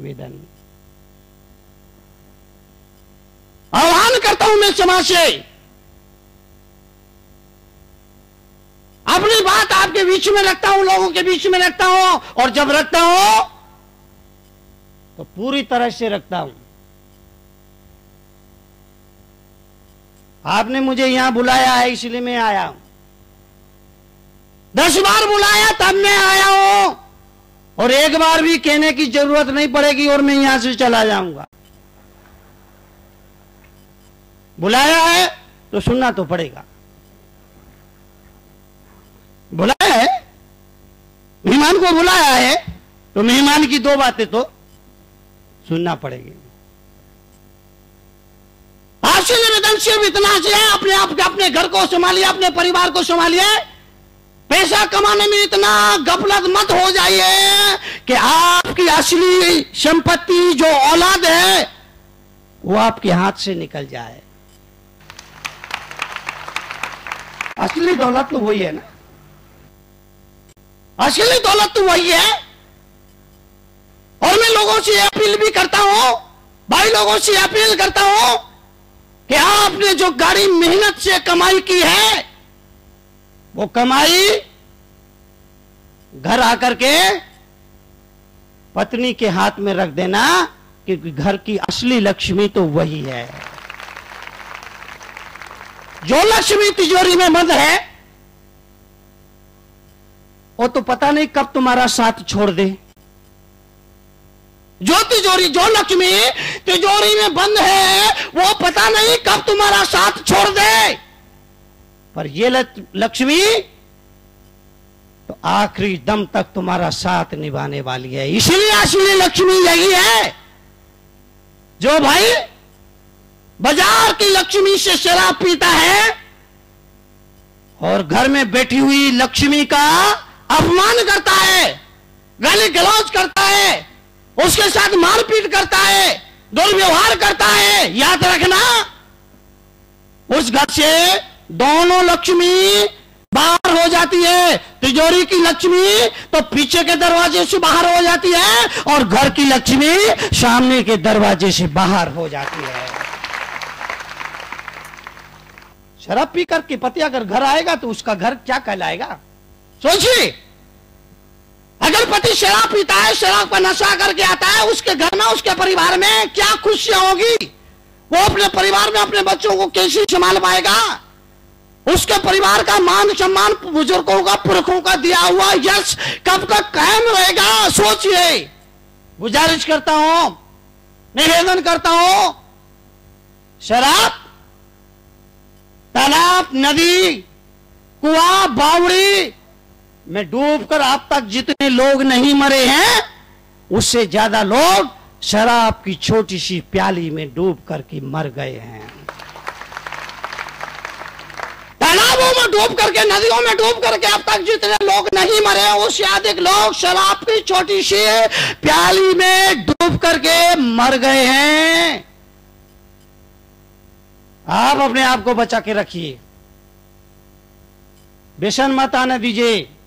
निवेदन आह्वान करता हूं मैं समाज से, अपनी बात आपके बीच में रखता हूं, लोगों के बीच में रखता हूं, और जब रखता हूं तो पूरी तरह से रखता हूं। आपने मुझे यहां बुलाया है इसलिए मैं आया हूं, 10 बार बुलाया तब मैं आया हूं, और 1 बार भी कहने की जरूरत नहीं पड़ेगी और मैं यहां से चला जाऊंगा। बुलाया है तो सुनना तो पड़ेगा, बुलाया है, मेहमान को बुलाया है तो मेहमान की 2 बातें तो सुनना पड़ेगी। आपसे निवेदन सिर्फ इतना से है, अपने आप अपने घर को संभालिए, अपने परिवार को संभालिए, पैसा कमाने में इतना गफलत मत हो जाइए कि आपकी असली संपत्ति जो औलाद है वो आपके हाथ से निकल जाए। असली दौलत तो वही है ना, असली दौलत तो वही है। और मैं लोगों से अपील भी करता हूं, भाई लोगों से अपील करता हूं कि आपने जो गाड़ी मेहनत से कमाई की है वो कमाई घर आकर के पत्नी के हाथ में रख देना, क्योंकि घर की असली लक्ष्मी तो वही है। जो लक्ष्मी तिजोरी में बंद है वो तो पता नहीं कब तुम्हारा साथ छोड़ दे। जो लक्ष्मी तिजोरी में बंद है वो पता नहीं कब तुम्हारा साथ छोड़ दे, पर ये लक्ष्मी तो आखिरी दम तक तुम्हारा साथ निभाने वाली है। इसलिए असली लक्ष्मी यही है। जो भाई बाजार की लक्ष्मी से शराब पीता है और घर में बैठी हुई लक्ष्मी का अपमान करता है, गाली गलौज करता है, उसके साथ मारपीट करता है, दुर्व्यवहार करता है, याद रखना उस घर से दोनों लक्ष्मी बाहर हो जाती है। तिजोरी की लक्ष्मी तो पीछे के दरवाजे से बाहर हो जाती है और घर की लक्ष्मी सामने के दरवाजे से बाहर हो जाती है। शराब पी करके पति अगर घर आएगा तो उसका घर क्या कहलाएगा? सोचिए, अगर पति शराब पीता है, शराब का नशा करके आता है, उसके घर में, उसके परिवार में क्या खुशियां होगी? वो अपने परिवार में अपने बच्चों को कैसे संभाल पाएगा? उसके परिवार का मान सम्मान बुजुर्गों का, पुरखों का दिया हुआ यश कब तक कायम रहेगा? सोचिए। गुजारिश करता हूं, निवेदन करता हूं, शराब, तालाब, नदी, कुआं, बावड़ी में डूबकर आप तक जितने लोग नहीं मरे हैं उससे ज्यादा लोग शराब की छोटी सी प्याली में डूब करके मर गए हैं। तालाबों में डूब करके, नदियों में डूब करके अब तक जितने लोग नहीं मरे हैं उससे अधिक लोग शराब की छोटी सी प्याली में डूब करके मर गए हैं। आप अपने आप को बचा के रखिए, व्यसन मत आने दीजिए।